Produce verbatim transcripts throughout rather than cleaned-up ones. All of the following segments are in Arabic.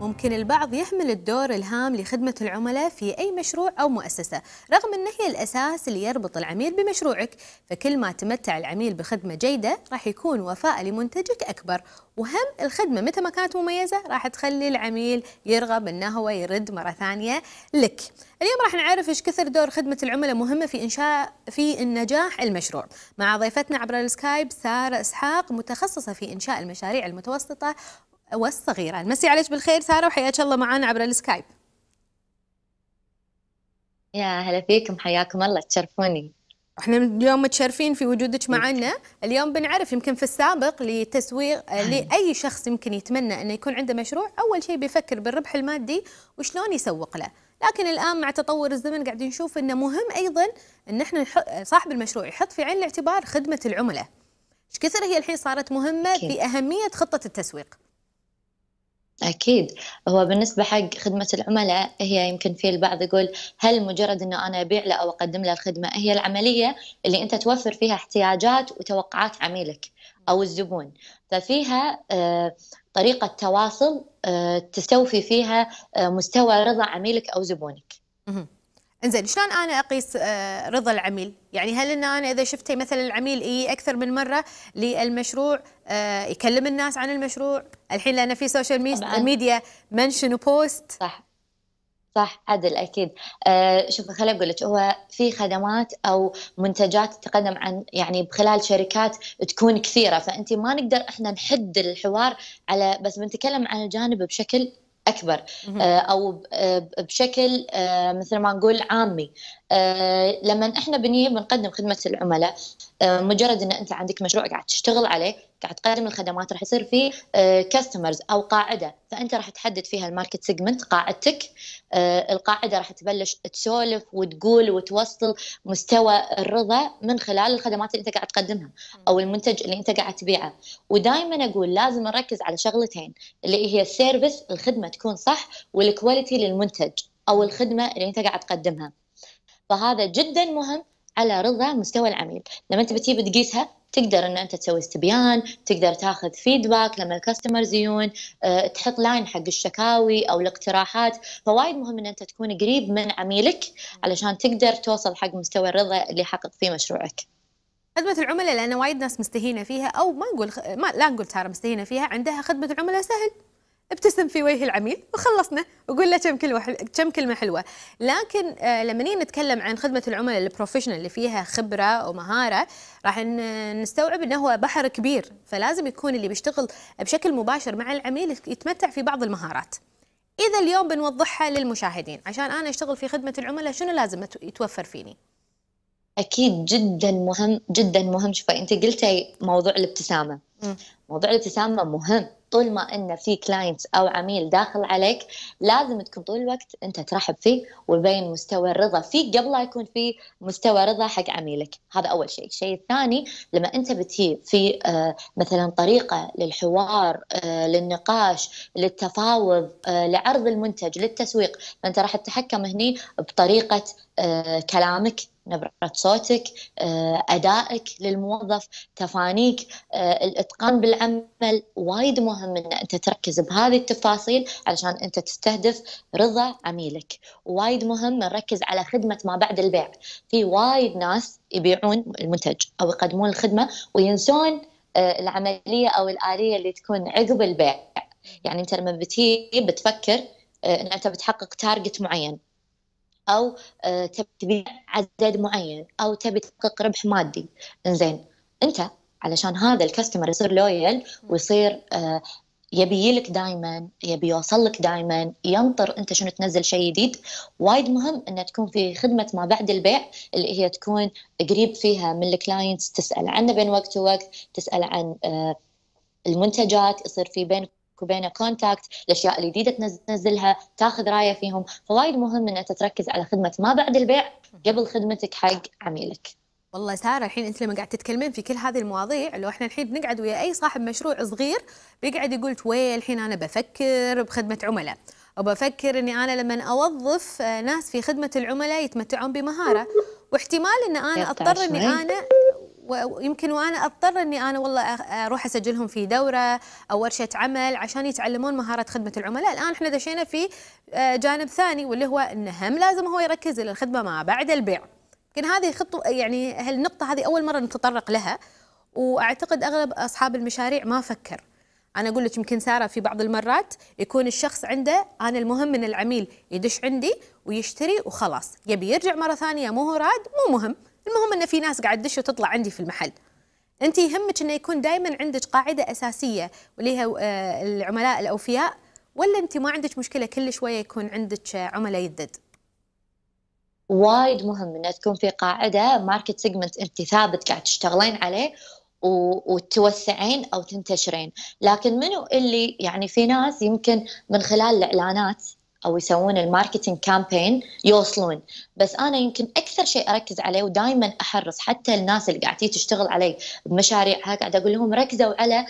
ممكن البعض يهمل الدور الهام لخدمة العملاء في أي مشروع أو مؤسسة، رغم أنها هي الأساس اللي يربط العميل بمشروعك. فكل ما تمتع العميل بخدمة جيدة راح يكون وفاء لمنتجك أكبر، وهم الخدمة متى ما كانت مميزة راح تخلي العميل يرغب أنه هو يرد مرة ثانية لك. اليوم راح نعرف إيش كثر دور خدمة العملاء مهمة في إنشاء في النجاح المشروع، مع ضيفتنا عبر السكايب سارة إسحاق، متخصصة في إنشاء المشاريع المتوسطة والصغيرة. نمسي عليك بالخير سارة وحياك الله معنا عبر السكايب. يا هلا فيكم، حياكم الله، تشرفوني. احنا اليوم متشرفين في وجودك معنا. اليوم بنعرف، يمكن في السابق لتسويق لأي شخص يمكن يتمنى أنه يكون عنده مشروع، أول شيء بيفكر بالربح المادي وشلون يسوق له، لكن الآن مع تطور الزمن قاعدين نشوف أنه مهم أيضا أن احنا صاحب المشروع يحط في عين الاعتبار خدمة العملاء. ايش كثر هي الحين صارت مهمة في أهمية خطة التسويق؟ أكيد. هو بالنسبة حق خدمة العملاء، هي يمكن في البعض يقول هل مجرد أنه أنا أبيع له أو أقدم له الخدمة؟ هي العملية اللي أنت توفر فيها احتياجات وتوقعات عميلك أو الزبون، ففيها طريقة تواصل تستوفي فيها مستوى رضا عميلك أو زبونك. إنزين، شلون أنا أقيس رضا العميل؟ يعني هل إن أنا إذا شفتي مثلا العميل إيه أكثر من مرة للمشروع، يكلم الناس عن المشروع، الحين لأن في سوشيال ميديا منشن وبوست. صح صح، عدل أكيد. أه شوف، خليني أقول لك، هو في خدمات أو منتجات تقدم عن يعني بخلال شركات تكون كثيرة، فأنت ما نقدر إحنا نحد الحوار على بس بنتكلم عن الجانب بشكل أكبر أو بشكل مثل ما نقول عامي. لما إحنا بنيجي بنقدم خدمة العملاء، مجرد إن أنت عندك مشروع قاعد تشتغل عليه، قاعد تقدم الخدمات، راح يصير فيه كاستمرز أو قاعدة، فأنت راح تحدد فيها الماركت سيجمنت قاعدتك. القاعدة راح تبلش تسولف وتقول وتوصل مستوى الرضا من خلال الخدمات اللي أنت قاعد تقدمها أو المنتج اللي أنت قاعد تبيعه. ودائما أقول لازم نركز على شغلتين، اللي هي السيرفيس، الخدمة تكون صح، والكواليتي للمنتج أو الخدمة اللي أنت قاعد تقدمها. فهذا جدا مهم على رضا مستوى العميل. لما انت بتيجي بتقيسها، تقدر ان انت تسوي استبيان، تقدر تاخذ فيدباك لما الكاستمرز يجون، أه، تحط لاين حق الشكاوي او الاقتراحات. فوايد مهم ان انت تكون قريب من عميلك علشان تقدر توصل حق مستوى الرضا اللي حقق فيه مشروعك. خدمة العملاء، لان وايد ناس مستهينه فيها، او ما نقول ما لا نقول ترى مستهينه فيها، عندها خدمة العملاء سهل، ابتسم في وجه العميل وخلصنا، وقول له كم كلمه كم كلمه حلوه. لكن لما نيجي نتكلم عن خدمه العملاء البروفيشنال اللي فيها خبره ومهاره، راح نستوعب انه هو بحر كبير، فلازم يكون اللي بيشتغل بشكل مباشر مع العميل يتمتع في بعض المهارات. اذا اليوم بنوضحها للمشاهدين، عشان انا اشتغل في خدمه العملاء شنو لازم يتوفر فيني؟ اكيد جدا مهم جدا مهم. شوفي انت قلتي موضوع الابتسامه، م. موضوع الابتسامه مهم. طول ما ان في كلاينت او عميل داخل عليك، لازم تكون طول الوقت انت ترحب فيه وتبين مستوى الرضا فيه قبل لا يكون في مستوى رضا حق عميلك. هذا اول شيء. الشيء الثاني، لما انت بتجي في مثلا طريقه للحوار، للنقاش، للتفاوض، لعرض المنتج، للتسويق، فانت راح تتحكم هني بطريقه كلامك، نبرة صوتك، أدائك للموظف، تفانيك، الإتقان بالعمل. وايد مهم أن أنت تركز بهذه التفاصيل علشان أنت تستهدف رضا عميلك. وايد مهم نركز على خدمة ما بعد البيع. في وايد ناس يبيعون المنتج أو يقدمون الخدمة وينسون العملية أو الآلية اللي تكون عقب البيع. يعني أنت لما بتي بتفكر أن أنت بتحقق تارجت معين، أو تبي تبيع عدد معين، أو تبي تحقق ربح مادي. إنزين، أنت علشان هذا الكاستمر يصير لويال ويصير يبي يلك دائما، يبي يوصل لك دائما، ينطر أنت شنو تنزل شيء جديد. وايد مهم أن تكون في خدمة ما بعد البيع اللي هي تكون قريب فيها من الكلاينتس، تسأل عنه بين وقت ووقت، تسأل عن المنتجات، يصير في بينك وبين كونتاكت، الاشياء الجديده تنزلها، تاخذ رايه فيهم. فوايد مهم ان انت تركز على خدمه ما بعد البيع قبل خدمتك حق عميلك. والله ساره، الحين انت لما قاعد تتكلمين في كل هذه المواضيع، لو احنا الحين بنقعد ويا اي صاحب مشروع صغير بيقعد يقول وي الحين انا بفكر بخدمه عملاء، وبفكر اني انا لما اوظف ناس في خدمه العملاء يتمتعون بمهاره، واحتمال ان انا اضطر اني انا ويمكن وانا اضطر اني انا والله اروح اسجلهم في دوره او ورشه عمل عشان يتعلمون مهاره خدمه العملاء. الان احنا دشينا في جانب ثاني واللي هو انه هم لازم هو يركز الى الخدمه ما بعد البيع. يمكن هذه خطوه، يعني هالنقطه هذه اول مره نتطرق لها، واعتقد اغلب اصحاب المشاريع ما فكر. انا اقول لك يمكن ساره في بعض المرات يكون الشخص عنده انا المهم من العميل يدش عندي ويشتري وخلاص، يبي يرجع مره ثانيه مو هو راد مو مهم، المهم انه في ناس قاعد تدش وتطلع عندي في المحل. انت يهمك انه يكون دائما عندك قاعده اساسيه واللي هي العملاء الاوفياء، ولا انت ما عندك مشكله كل شويه يكون عندك عملاء يدد؟ وايد مهم انه تكون في قاعده ماركت سيجمنت انت ثابت قاعد تشتغلين عليه وتوسعين او تنتشرين. لكن منو اللي، يعني في ناس يمكن من خلال الاعلانات او يسوون الماركتينج كامبين يوصلون، بس انا يمكن اكثر شيء اركز عليه ودائما احرص حتى الناس اللي قاعده تشتغل علي بمشاريعها قاعد اقول لهم ركزوا على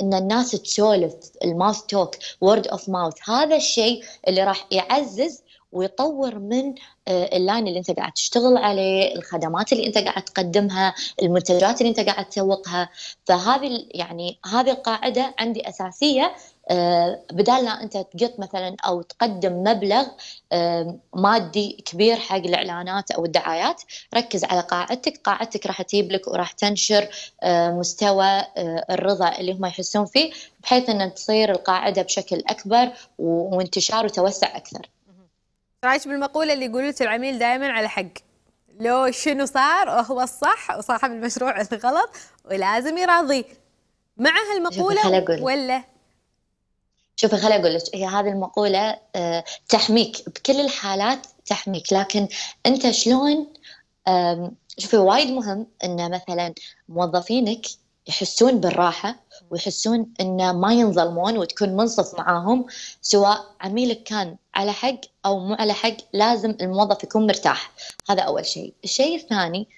ان الناس تسولف، الماوث توك، وورد اوف ماوث. هذا الشيء اللي راح يعزز ويطور من اللاين اللي انت قاعد تشتغل عليه، الخدمات اللي انت قاعد تقدمها، المنتجات اللي انت قاعد تسوقها. فهذه يعني هذه القاعده عندي اساسيه، بدال ما انت تقط مثلا او تقدم مبلغ مادي كبير حق الاعلانات او الدعايات، ركز على قاعدتك، قاعدتك راح تجيب لك وراح تنشر مستوى الرضا اللي هم يحسون فيه، بحيث ان تصير القاعده بشكل اكبر وانتشار وتوسع اكثر. رايك بالمقوله اللي يقولوا العميل دائما على حق، لو شنو صار وهو الصح وصاحب المشروع الغلط ولازم يراضي؟ مع هالمقوله ولا؟ شوفي خليني اقول لك، هي هذه المقوله تحميك بكل الحالات، تحميك. لكن انت شلون، شوفي وايد مهم ان مثلا موظفينك يحسون بالراحه ويحسون ان ما ينظلمون وتكون منصف معاهم، سواء عميلك كان على حق او مو على حق، لازم الموظف يكون مرتاح. هذا اول شيء. الشيء الثاني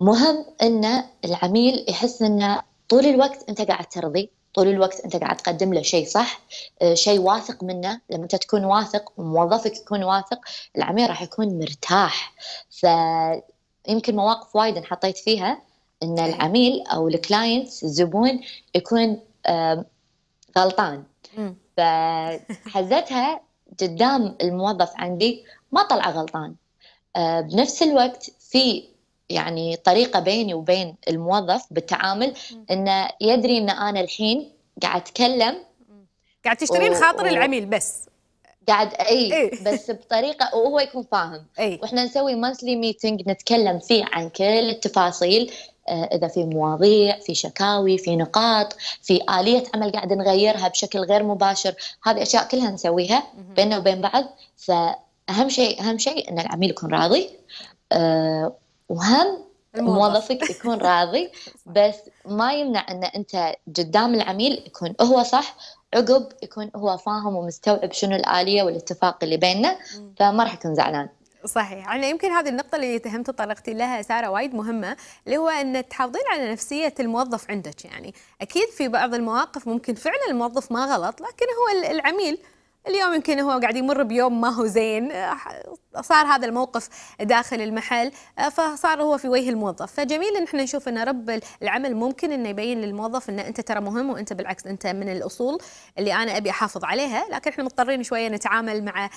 مهم ان العميل يحس ان طول الوقت انت قاعد ترضي، طول الوقت انت قاعد تقدم له شيء صح، شيء واثق منه. لما انت تكون واثق وموظفك يكون واثق، العميل راح يكون مرتاح. فيمكن مواقف وايد انحطيت فيها ان العميل او الكلاينت الزبون يكون غلطان، فحزتها قدام الموظف عندي ما طلع غلطان. بنفس الوقت في يعني طريقه بيني وبين الموظف بالتعامل، انه يدري ان انا الحين قاعد اتكلم، قاعد تشترين و... خاطر العميل بس قاعد اي إيه؟ بس بطريقه وهو يكون فاهم. إيه؟ واحنا نسوي مانثلي ميتنج نتكلم فيه عن كل التفاصيل، اذا في مواضيع، في شكاوي، في نقاط، في آلية عمل قاعد نغيرها بشكل غير مباشر، هذه اشياء كلها نسويها بيننا وبين بعض. فاهم شيء اهم شيء ان العميل يكون راضي، أه وهم موظفك يكون راضي، بس ما يمنع ان انت قدام العميل يكون هو صح، عقب يكون هو فاهم ومستوعب شنو الآلية والاتفاق اللي بيننا، فما راح يكون زعلان. صحيح. أنا يمكن هذه النقطة اللي تهم تطرقتي لها سارة وايد مهمة، اللي هو أن تحافظين على نفسية الموظف عندك. يعني أكيد في بعض المواقف ممكن فعلا الموظف ما غلط، لكن هو العميل اليوم يمكن هو قاعد يمر بيوم ما هو زين، صار هذا الموقف داخل المحل فصار هو في وجه الموظف. فجميل ان احنا نشوف ان رب العمل ممكن انه يبين للموظف ان انت ترى مهم، وانت بالعكس انت من الاصول اللي انا ابي احافظ عليها، لكن احنا مضطرين شويه نتعامل مع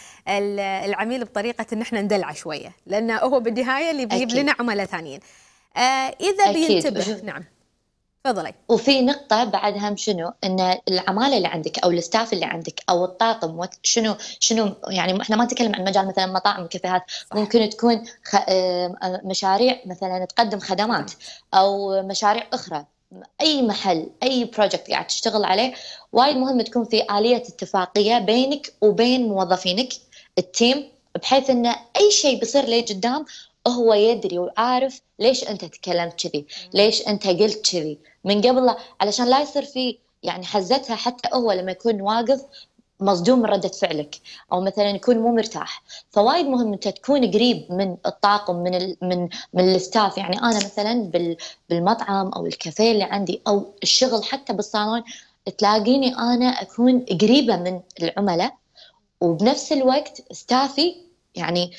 العميل بطريقه ان احنا ندلعه شويه، لانه هو بالنهايه اللي بيجيب لنا عملاء ثانيين. آه اذا بينتبه. نعم تفضلي. وفي نقطة بعد هم، شنو ان العمالة اللي عندك او الستاف اللي عندك او الطاقم، شنو شنو يعني احنا ما نتكلم عن مجال مثلا مطاعم وكافيهات، ممكن تكون خ... مشاريع مثلا تقدم خدمات او مشاريع اخرى، اي محل، اي بروجكت قاعد تشتغل عليه، وايد مهم تكون في آلية اتفاقية بينك وبين موظفينك التيم، بحيث ان اي شيء بيصير لي قدام هو يدري وعارف ليش انت تكلمت كذي، ليش انت قلت كذي من قبل، علشان لا يصير في يعني حزتها حتى هو لما يكون واقف مصدوم من ردة فعلك، او مثلا يكون مو مرتاح. فوايد مهم انت تكون قريب من الطاقم، من ال من من الستاف. يعني انا مثلا بالمطعم او الكافيه اللي عندي او الشغل حتى بالصالون، تلاقيني انا اكون قريبة من العملاء، وبنفس الوقت ستافي يعني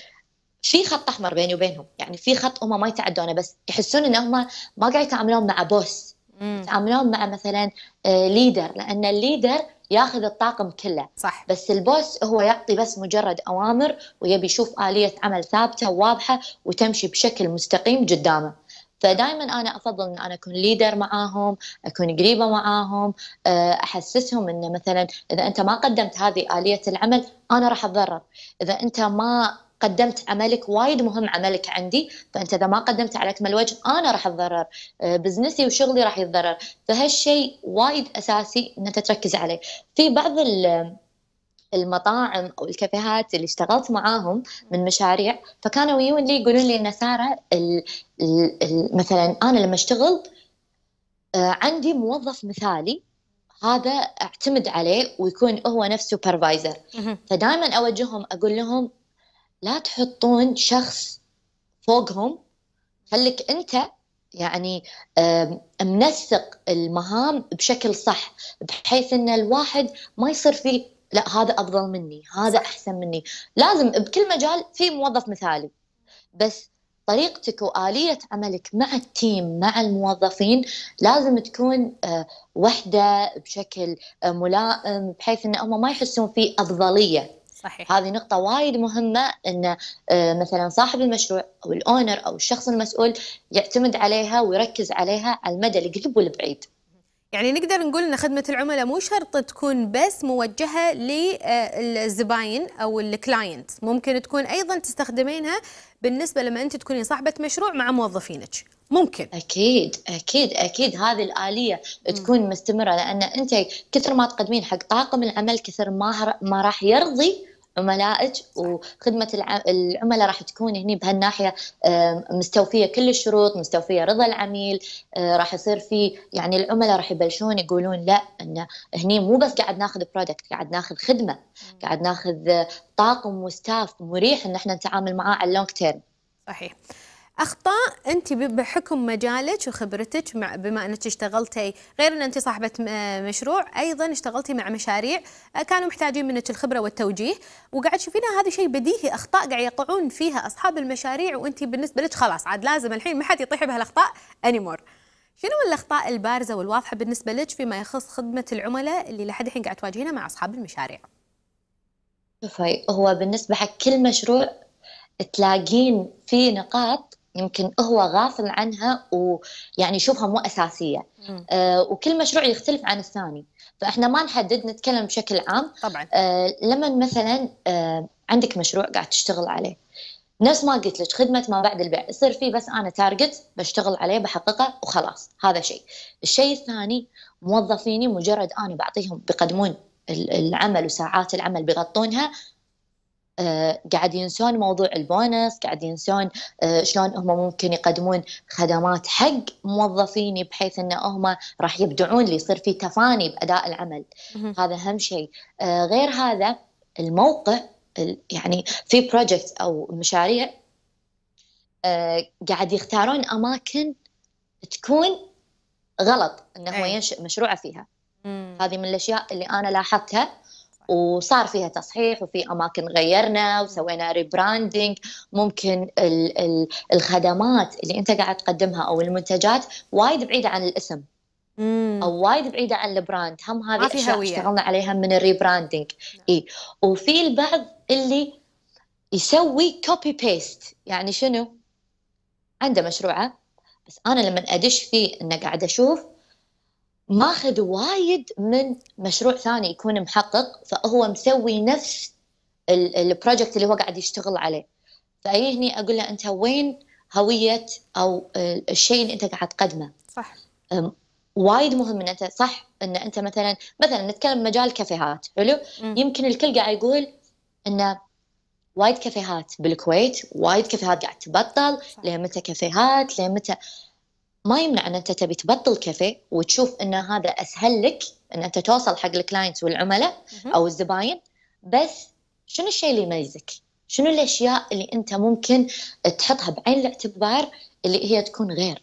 في خط احمر بيني وبينهم، يعني في خط هم ما يتعدونه، بس يحسون ان هم ما قاعد يتعاملون مع بوس، يتعاملون مع مثلا ليدر، لان الليدر ياخذ الطاقم كله. صح. بس البوس هو يعطي بس مجرد اوامر ويبي يشوف آلية عمل ثابته وواضحه وتمشي بشكل مستقيم قدامه. فدائما انا افضل ان انا اكون ليدر معاهم، اكون قريبه معاهم، احسسهم ان مثلا اذا انت ما قدمت هذه آلية العمل انا راح اتضرر، اذا انت ما قدمت عملك وايد مهم عملك عندي، فانت اذا ما قدمت على اكمل وجه انا راح اتضرر، بزنسي وشغلي راح يتضرر. فهالشيء وايد اساسي ان انت تركز عليه. في بعض المطاعم او الكافيهات اللي اشتغلت معاهم من مشاريع، فكانوا يجون لي يقولون لي ان ساره ال ال مثلا انا لما اشتغل عندي موظف مثالي، هذا اعتمد عليه ويكون هو نفسه سوبرفايزر. فدائما اوجههم اقول لهم لا تحطون شخص فوقهم، خليك انت يعني منسق المهام بشكل صح، بحيث ان الواحد ما يصير فيه لا هذا افضل مني، هذا احسن مني. لازم بكل مجال في موظف مثالي، بس طريقتك وآلية عملك مع التيم مع الموظفين لازم تكون وحده بشكل ملائم، بحيث ان هم ما يحسون فيه أفضلية. صحيح. هذه نقطة وايد مهمة، أن مثلا صاحب المشروع أو الأونر أو الشخص المسؤول يعتمد عليها ويركز عليها على المدى القريب والبعيد. يعني نقدر نقول أن خدمة العملاء مو شرط تكون بس موجهة للزباين أو الكلاينت، ممكن تكون أيضا تستخدمينها بالنسبة لما أنت تكونين صاحبة مشروع مع موظفينك. ممكن اكيد اكيد اكيد هذه الآلية تكون مستمرة، لأن أنت كثر ما تقدمين حق طاقم العمل كثر ما ما راح يرضي عملائك، وخدمة العملاء راح تكون هني بهالناحية مستوفية كل الشروط، مستوفية رضا العميل. راح يصير في يعني العملاء راح يبلشون يقولون لا، إن هني مو بس قاعد ناخذ برودكت، قاعد ناخذ خدمة، قاعد ناخذ طاقم وستاف مريح إن احنا نتعامل معاه على اللونج تيرم. صحيح. أخطاء أنت بحكم مجالك وخبرتك، مع بما أنك اشتغلتي غير أن أنت صاحبة مشروع، أيضا اشتغلتي مع مشاريع كانوا محتاجين منك الخبرة والتوجيه، وقاعد تشوفينها هذا شيء بديهي، أخطاء قاعد يقعون فيها أصحاب المشاريع، وأنت بالنسبة لك خلاص عاد لازم الحين ما حد يطيح بهالأخطاء أنيمور. شنو الأخطاء البارزة والواضحة بالنسبة لك فيما يخص خدمة العملاء اللي لحد الحين قاعد تواجهينها مع أصحاب المشاريع؟ شوفي، هو بالنسبة حق كل مشروع تلاقين في نقاط يمكن هو غافل عنها ويعني يشوفها مو أساسية، آه وكل مشروع يختلف عن الثاني، فإحنا ما نحدد، نتكلم بشكل عام. طبعا. آه لما مثلا آه عندك مشروع قاعد تشتغل عليه، نفس ما قلت لك خدمة ما بعد البيع، يصير فيه بس أنا تارجت بشتغل عليه بحققه وخلاص، هذا شيء. الشيء الثاني موظفيني مجرد أنا بعطيهم بيقدمون العمل وساعات العمل بيغطونها، قاعد ينسون موضوع البونس، قاعد ينسون شلون هم ممكن يقدمون خدمات حق موظفيني بحيث ان هم راح يبدعون لي، يصير في تفاني باداء العمل. هذا اهم شيء. غير هذا الموقع، يعني في بروجكت او مشاريع قاعد يختارون اماكن تكون غلط انه هو ينشئ مشروعه فيها. هذه من الاشياء اللي انا لاحظتها وصار فيها تصحيح، وفي اماكن غيرنا وسوينا ريبراندنج. ممكن ال ال الخدمات اللي انت قاعد تقدمها او المنتجات وايد بعيده عن الاسم مم. او وايد بعيده عن البراند، هم هذه الاشياء اشتغلنا عليها من الريبراندنج. اي وفي البعض اللي يسوي كوبي بيست، يعني شنو عنده مشروعه، بس انا لما ادش فيه انه قاعد اشوف ماخذ وايد من مشروع ثاني يكون محقق، فهو مسوي نفس البروجكت اللي هو قاعد يشتغل عليه. فأي هني أقول له أنت وين هوية أو الشيء اللي أنت قاعد تقدمه؟ صح. وايد مهم أن أنت صح أن أنت مثلا مثلا نتكلم مجال كافيهات، حلو؟ يمكن الكل قاعد يقول أن وايد كافيهات بالكويت، وايد كافيهات قاعد تبطل، ليه متى كافيهات ليه متى؟ ما يمنع ان انت تبي تبطل كافيه وتشوف ان هذا اسهل لك ان انت توصل حق الكلاينتس والعملاء او الزباين، بس شنو الشيء اللي يميزك؟ شنو الاشياء اللي انت ممكن تحطها بعين الاعتبار اللي هي تكون غير؟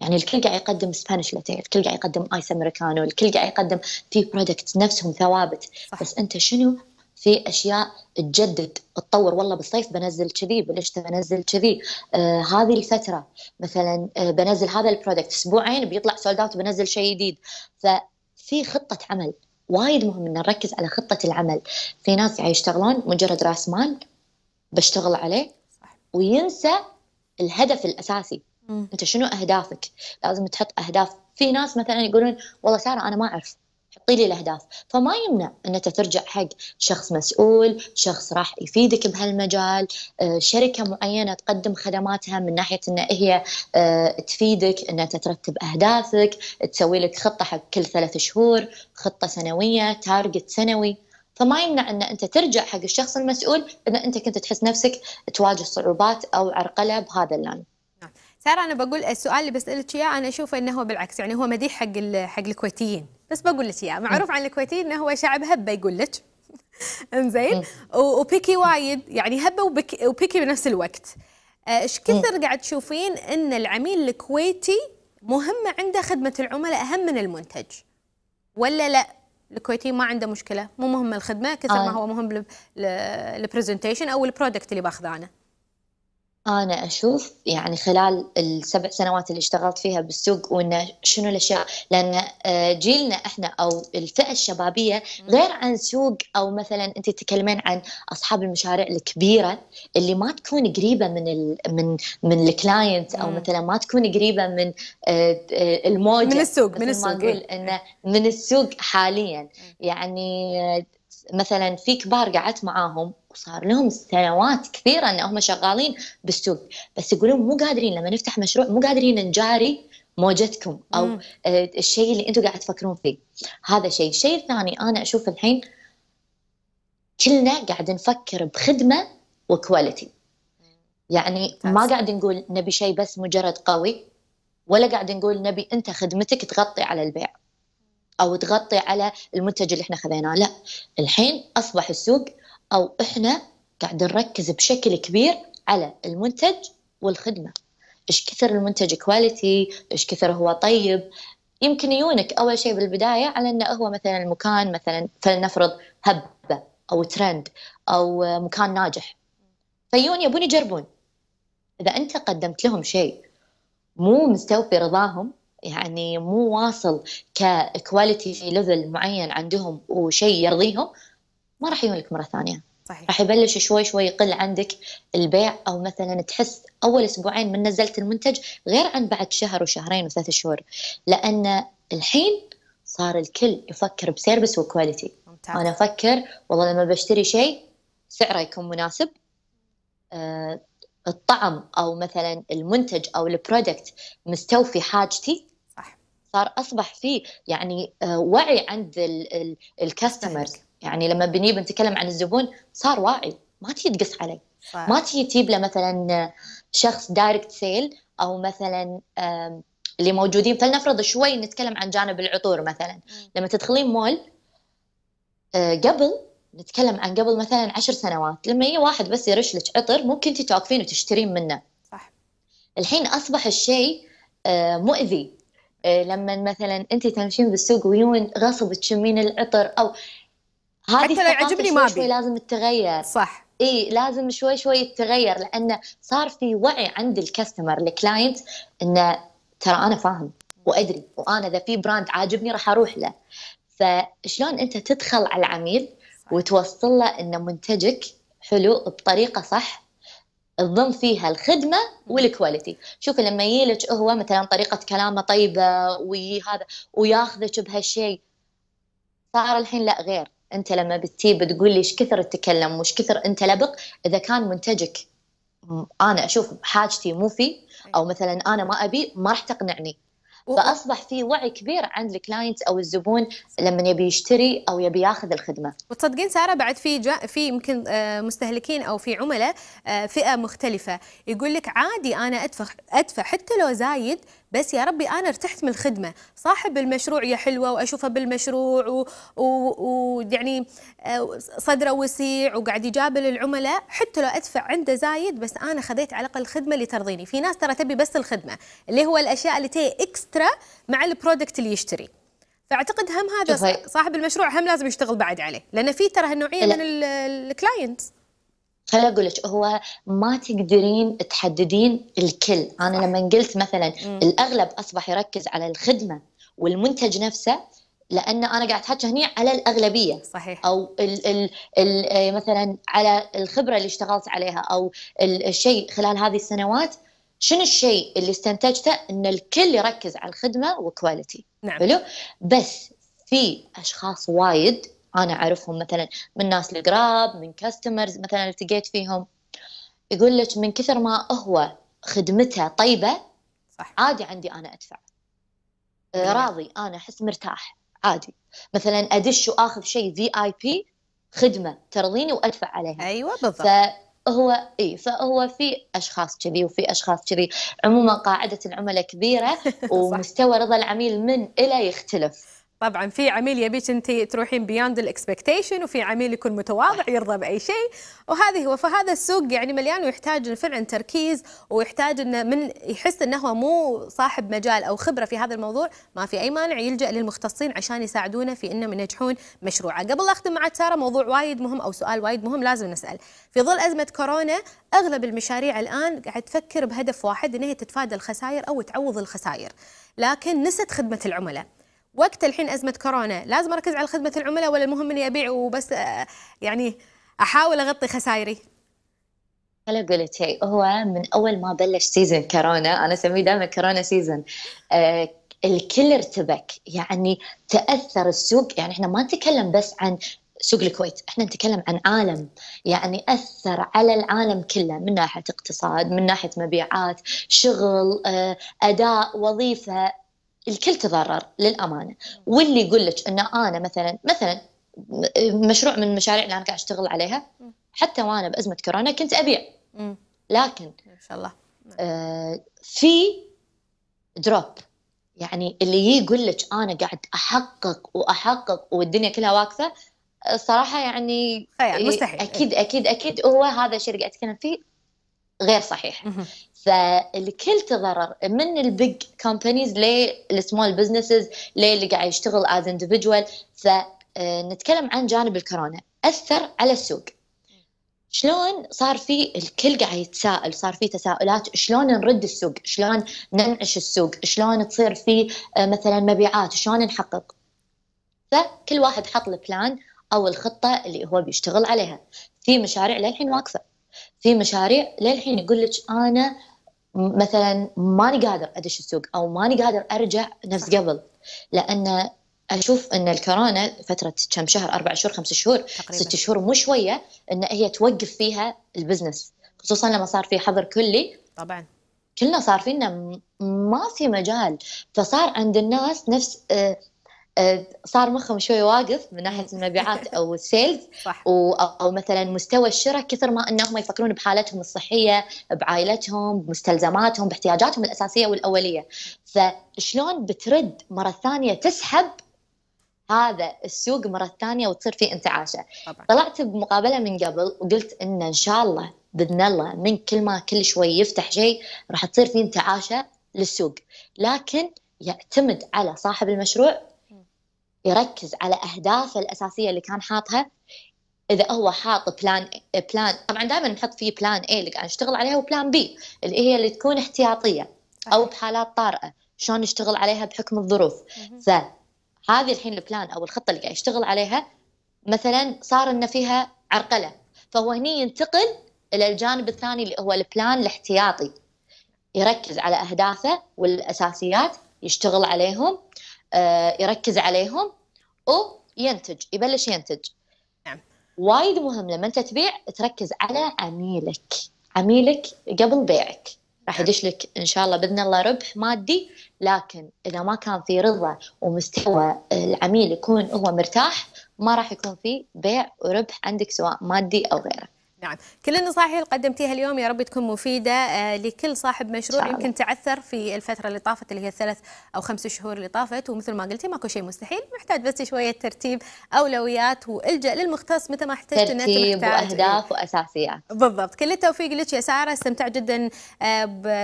يعني الكل قاعد يقدم سبانيش لاتيه، الكل قاعد يقدم ايس امريكانو، الكل قاعد يقدم في برودكت نفسهم ثوابت، صح. بس انت شنو في اشياء تجدد تطور. والله بالصيف بنزل كذي، بالشتاء بنزل كذي، آه هذه الفتره مثلا آه بنزل هذا البرودكت، اسبوعين بيطلع سولد اوت بنزل شيء جديد. ففي خطه عمل وايد مهم ان نركز على خطه العمل. في ناس يشتغلون مجرد راس مال بشتغل عليه وينسى الهدف الاساسي. م. انت شنو اهدافك؟ لازم تحط اهداف. في ناس مثلا يقولون والله ساره انا ما اعرف، حطي لي الاهداف، فما يمنع ان انت ترجع حق شخص مسؤول، شخص راح يفيدك بهالمجال، شركه معينه تقدم خدماتها من ناحيه ان هي تفيدك، ان انت ترتب اهدافك، تسوي لك خطه حق كل ثلاث شهور، خطه سنويه، تارجت سنوي. فما يمنع ان انت ترجع حق الشخص المسؤول اذا انت كنت تحس نفسك تواجه صعوبات او عرقله بهذا اللون. سارة أنا بقول السؤال اللي بسألك إياه، أنا أشوفه إنه هو بالعكس، يعني هو مديح حق حق الكويتيين، بس بقول لك إياه، معروف عن الكويتيين إنه هو شعب هبة يقول لك. إنزين، وبيكي وايد، يعني هبة وبيكي, وبيكي بنفس الوقت. إيش كثر قاعد تشوفين إن العميل الكويتي مهمة عنده خدمة العملاء أهم من المنتج، ولا لا؟ الكويتي ما عنده مشكلة، مو مهم الخدمة كثر ما هو مهم البرزنتيشن أو البرودكت اللي باخذه أنا. أنا أشوف يعني خلال السبع سنوات اللي اشتغلت فيها بالسوق، وإنه شنو الأشياء، لأن جيلنا إحنا أو الفئة الشبابية غير عن سوق، أو مثلا أنت تتكلمين عن أصحاب المشاريع الكبيرة اللي ما تكون قريبة من ال من من الكلاينت، أو مثلا ما تكون قريبة من الموجة، من السوق، من السوق، ما أقول إنه من السوق حاليا. يعني مثلا في كبار قعدت معاهم وصار لهم سنوات كثيره ان هم شغالين بالسوق، بس يقولون مو قادرين لما نفتح مشروع، مو قادرين نجاري موجتكم او مم. الشيء اللي انتم قاعد تفكرون فيه. هذا شيء. الشيء الثاني انا اشوف الحين كلنا قاعد نفكر بخدمه وكواليتي، يعني ما قاعد نقول نبي شيء بس مجرد قوي، ولا قاعد نقول نبي انت خدمتك تغطي على البيع او تغطي على المنتج اللي احنا خذيناه. لا، الحين اصبح السوق او احنا قاعد نركز بشكل كبير على المنتج والخدمه. ايش كثر المنتج كواليتي، ايش كثر هو طيب. يمكن يونك اول شيء بالبدايه على انه هو مثلا المكان، مثلا فلنفرض هبه او ترند او مكان ناجح، فيون يبون يجربون. اذا انت قدمت لهم شيء مو مستوفي رضاهم، يعني مو واصل ككواليتي ليفل معين عندهم وشيء يرضيهم، ما راح يجونك مره ثانيه. صحيح. راح يبلش شوي شوي يقل عندك البيع، او مثلا تحس اول اسبوعين من نزلت المنتج غير عن بعد شهر وشهرين وثلاث شهور، لان الحين صار الكل يفكر بسيرفس وكواليتي. ممتاز. انا افكر والله لما بشتري شيء سعره يكون مناسب، أه الطعم او مثلا المنتج او البرودكت مستوفي حاجتي. صح. صار اصبح فيه يعني وعي عند الكاستمرز، يعني لما بنيجي بنتكلم عن الزبون صار واعي، ما تجي تقص عليه. صح. ما تجي تجيب له مثلا شخص دايركت سيل، او مثلا اللي موجودين، فلنفرض شوي نتكلم عن جانب العطور مثلا. لما تدخلين مول قبل، نتكلم عن قبل مثلا عشر سنوات، لما يجي واحد بس يرش لك عطر ممكن انت توقفين وتشترين منه. صح. الحين اصبح الشيء مؤذي، لما مثلا انت تمشين بالسوق ويون غصب تشمين العطر، او هذه حتى لو يعجبني ما بي، لازم تتغير. صح. اي لازم شوي شوي تتغير، لانه صار في وعي عند الكاستمر، الكلاينت، انه ترى انا فاهم وادري، وانا اذا في براند عاجبني راح اروح له. فشلون انت تدخل على العميل وتوصل له ان منتجك حلو بطريقه صح تضم فيها الخدمه والكواليتي. شوفي لما يجيلك هو مثلا طريقه كلامه طيبه وهذا وياخذك بهالشيء، صار الحين لا غير. انت لما بتجي بتقول لي ايش كثر تتكلم وايش كثر انت لبق، اذا كان منتجك انا اشوف حاجتي مو فيه، او مثلا انا ما ابي، ما راح تقنعني. فاصبح في وعي كبير عند الكلاينت او الزبون لما يبي يشتري او يبي ياخذ الخدمه. وتصدقين ساره بعد في في يمكن مستهلكين او في عملاء فئه مختلفه، يقول لك عادي انا ادفع ادفع حتى لو زايد، بس يا ربي انا ارتحت من الخدمه، صاحب المشروع يا حلوه واشوفه بالمشروع ويعني صدره وسيع وقاعد يجابل العملاء، حتى لو ادفع عنده زايد بس انا خذيت على الاقل الخدمه اللي ترضيني. في ناس ترى تبي بس الخدمه، اللي هو الاشياء اللي تي اكسترا مع البرودكت اللي يشتري، فاعتقد هم هذا صاحب المشروع هم لازم يشتغل بعد عليه، لان في ترى هالنوعيه من الكلاينتس. خليني اقول لك، هو ما تقدرين تحددين الكل. انا لما قلت مثلا مم. الاغلب اصبح يركز على الخدمه والمنتج نفسه، لان انا قاعد احكي هني على الاغلبيه. صحيح. او ال ال ال مثلا على الخبره اللي اشتغلت عليها، او الشيء خلال هذه السنوات شنو الشيء اللي استنتجته، ان الكل يركز على الخدمه وكواليتي. نعم. حلو. بس في اشخاص وايد انا اعرفهم مثلا من ناس القراب، من كاستمرز مثلا التقيت فيهم، يقول لك من كثر ما هو خدمته طيبه. صح. عادي عندي انا ادفع. نعم. راضي، انا احس مرتاح عادي، مثلا ادش واخذ شيء في اي بي، خدمه ترضيني وادفع عليها. ايوه بالضبط. فهو اي فهو في اشخاص كذي وفي اشخاص كذي. عموما قاعده العملاء كبيره ومستوى رضا العميل من الى يختلف. طبعا في عميل يبيك انت تروحين بياند الاكسبكتيشن، وفي عميل يكون متواضع يرضى باي شيء، وهذه هو. فهذا السوق يعني مليان، ويحتاج فعلا تركيز، ويحتاج انه من يحس انه هو مو صاحب مجال او خبره في هذا الموضوع، ما في اي مانع يلجا للمختصين عشان يساعدونه في انهم ينجحون مشروعه. قبل لا اختم مع سارة، موضوع وايد مهم او سؤال وايد مهم لازم نسال. في ظل ازمه كورونا اغلب المشاريع الان قاعد تفكر بهدف واحد، ان هي تتفادى الخسائر او تعوض الخسائر، لكن نسيت خدمه العملاء. وقت الحين أزمة كورونا لازم أركز على خدمة العملاء، ولا المهم إني أبيع وبس يعني أحاول أغطي خسائري؟ هلا قلت هي هو من أول ما بلش سيزن كورونا، أنا أسميه دائما كورونا سيزن، آه الكل ارتبك، يعني تأثر السوق. يعني إحنا ما نتكلم بس عن سوق الكويت، إحنا نتكلم عن عالم، يعني أثر على العالم كله، من ناحية اقتصاد، من ناحية مبيعات، شغل، آه أداء، وظيفة، الكل تضرر للأمانة. واللي يقول لك أن أنا مثلا مثلا مشروع من المشاريع اللي أنا قاعد أشتغل عليها، حتى وأنا بأزمة كورونا كنت أبيع، لكن إن شاء الله آه في دروب. يعني اللي يقول لك أنا قاعد أحقق وأحقق والدنيا كلها واقفة، الصراحة يعني مستحيل. أكيد أكيد أكيد هو هذا الشيء اللي قاعد أتكلم فيه غير صحيح. فالكل تضرر، من البيج كومبانيز للسمول بزنسز، للي قاعد يشتغل از اندفيدوال. فنتكلم عن جانب الكورونا اثر على السوق. شلون صار في الكل قاعد يتساءل، صار في تساؤلات، شلون نرد السوق، شلون ننعش السوق، شلون تصير في مثلا مبيعات، شلون نحقق. فكل واحد حط البلان او الخطه اللي هو بيشتغل عليها. في مشاريع للحين واقفه، في مشاريع للحين يقول لك انا مثلا ماني قادر ادش السوق، او ماني قادر ارجع نفس قبل، لان اشوف ان الكورونا فتره كم شهر، اربع شهور، خمس شهور تقريبا، ست شهور، مو شويه ان هي توقف فيها البزنس، خصوصا لما صار في حظر كلي. طبعا كلنا صار فينا ما في مجال، فصار عند الناس نفس آه صار مخهم شوي واقف من ناحيه المبيعات او السيلز، او مثلا مستوى الشراء، كثر ما انهم يفكرون بحالتهم الصحيه، بعائلتهم، بمستلزماتهم، باحتياجاتهم الاساسيه والاوليه. فشلون بترد مره ثانيه تسحب هذا السوق مره ثانيه وتصير فيه انتعاشه؟ طلعت بمقابله من قبل وقلت ان ان شاء الله باذن الله من كل ما كل شوي يفتح شيء راح تصير فيه انتعاشه للسوق، لكن يعتمد على صاحب المشروع يركز على أهدافه الأساسية اللي كان حاطها. إذا هو حاط بلان بلان طبعا دائما نحط فيه بلان إيه اللي قاعد نشتغل عليها، وبلان بي اللي هي اللي تكون احتياطية أو بحالات طارئة شلون نشتغل عليها بحكم الظروف. فهذه الحين البلان أو الخطة اللي قاعد يشتغل عليها مثلا صار إن فيها عرقلة، فهو هني ينتقل إلى الجانب الثاني اللي هو البلان الاحتياطي، يركز على أهدافه والأساسيات، يشتغل عليهم، يركز عليهم وينتج، يبلش ينتج. نعم. وايد مهم لما انت تبيع تركز على عميلك، عميلك قبل بيعك. راح يدش لك ان شاء الله باذن الله ربح مادي، لكن اذا ما كان في رضا ومستوى العميل يكون هو مرتاح، ما راح يكون في بيع وربح عندك سواء مادي او غيره. نعم، كل النصائح اللي قدمتيها اليوم يا رب تكون مفيدة لكل صاحب مشروع يمكن تعثر في الفترة اللي طافت، اللي هي الثلاث أو خمس شهور اللي طافت، ومثل ما قلتي ماكو شيء مستحيل، محتاج بس شوية ترتيب أولويات والجأ للمختص متى ما احتجت. ترتيب وأهداف وأساسيات. بالضبط، كل التوفيق لك يا سارة، استمتعت جدا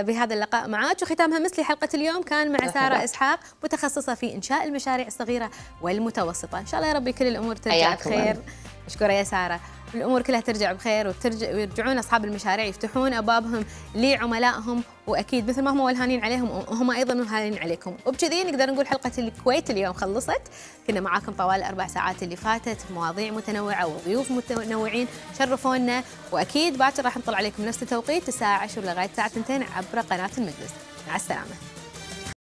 بهذا اللقاء معك، وختامها مثل حلقة اليوم كان مع سارة إسحاق، متخصصة في إنشاء المشاريع الصغيرة والمتوسطة، إن شاء الله يا ربي كل الأمور ترجع بخير. مشكورة يا سارة، الأمور كلها ترجع بخير وترجع ويرجعون أصحاب المشاريع يفتحون أبابهم لعملائهم، وأكيد مثل ما هم والهانين عليهم هم أيضا والهانين عليكم. وبكذي نقدر نقول حلقة الكويت اليوم خلصت، كنا معاكم طوال الأربع ساعات اللي فاتت، مواضيع متنوعة وضيوف متنوعين شرفونا، وأكيد باكر راح نطلع عليكم نفس التوقيت الساعة عشرة لغاية الساعة اثنين عبر قناة المجلس. مع السلامة.